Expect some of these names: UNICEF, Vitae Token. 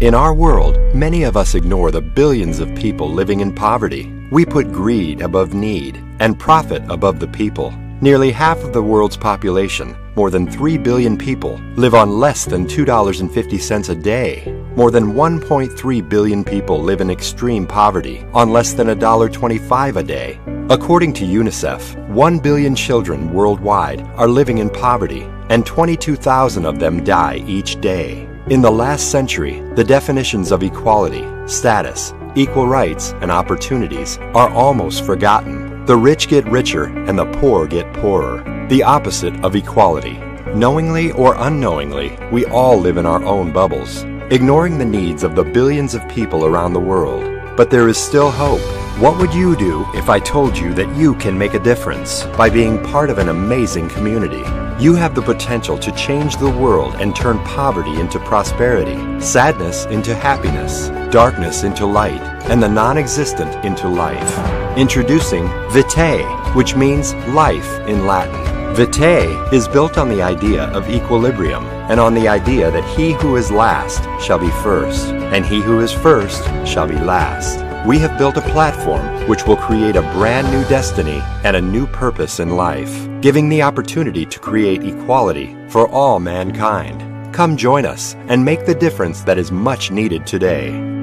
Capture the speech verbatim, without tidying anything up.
In our world, many of us ignore the billions of people living in poverty. We put greed above need and profit above the people. Nearly half of the world's population, more than three billion people, live on less than two dollars and fifty cents a day. More than one point three billion people live in extreme poverty on less than one dollar and twenty-five cents a day. According to UNICEF, one billion children worldwide are living in poverty, and twenty-two thousand of them die each day. In the last century, the definitions of equality, status, equal rights, and opportunities are almost forgotten. The rich get richer and the poor get poorer, the opposite of equality. Knowingly or unknowingly, we all live in our own bubbles, ignoring the needs of the billions of people around the world. But there is still hope. What would you do if I told you that you can make a difference by being part of an amazing community? You have the potential to change the world and turn poverty into prosperity, sadness into happiness, darkness into light, and the non-existent into life. Introducing Vitae, which means life in Latin. Vitae is built on the idea of equilibrium and on the idea that he who is last shall be first, and he who is first shall be last. We have built a platform which will create a brand new destiny and a new purpose in life, giving the opportunity to create equality for all mankind. Come join us and make the difference that is much needed today.